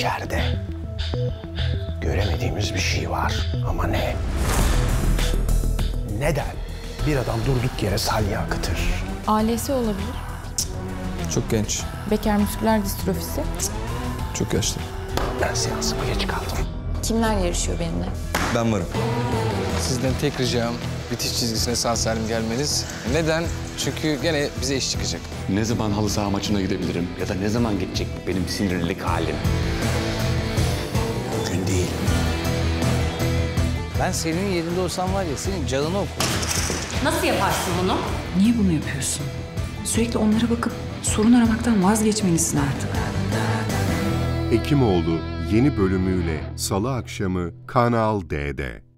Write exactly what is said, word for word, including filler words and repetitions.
içeride. Göremediğimiz bir şey var ama ne? Neden bir adam durduk yere salya akıtır? Ailesi olabilir. Cık. Çok genç. Becker müsküler distrofisi. Cık. Çok yaşlı. Ben seansıma geç kaldım. Kimler yarışıyor benimle? Ben varım. Sizden tek ricam bitiş çizgisine sağ salim gelmeniz. Neden? Çünkü gene bize iş çıkacak. Ne zaman halı saha maçına gidebilirim ya da ne zaman geçecek benim sinirlilik halim? Mümkün değil. Ben senin yerinde olsam var ya senin canını okur. Nasıl yaparsın bunu? Niye bunu yapıyorsun? Sürekli onlara bakıp sorun aramaktan vazgeçmelisin artık. Ekimoğlu yeni bölümüyle Salı akşamı Kanal D'de.